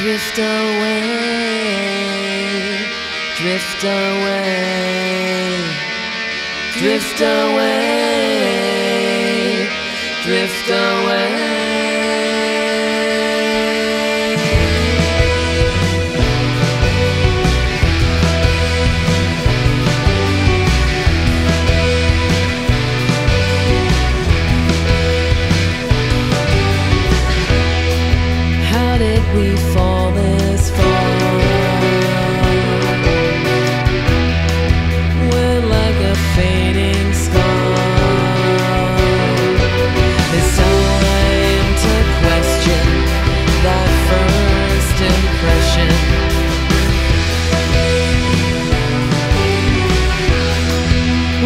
Drift away, drift away, drift away, drift away. We fall this far we're like a fading scar. It's time to question that first impression.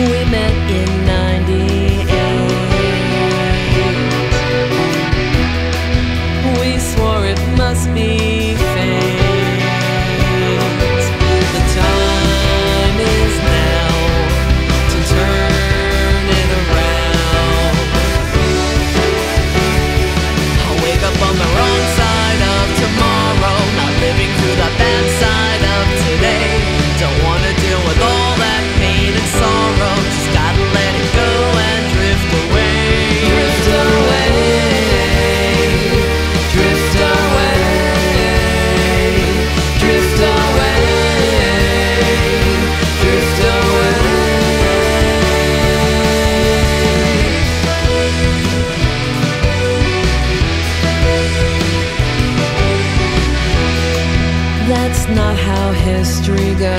We met in 98. We swore it must be fate. The time is now to turn it around. I wake up on the wrong side of tomorrow, not living through the bad side of today. Don't wanna deal with all that pain and sorrow, just gotta let it go and drift away. Drift away, drift away, drift away, drift away. That's not how history goes.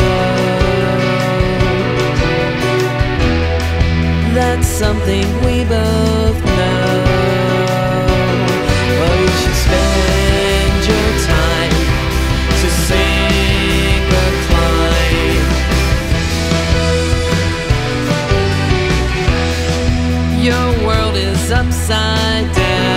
That's something we both know. But you should spend your time to sing the climb. Your world is upside down.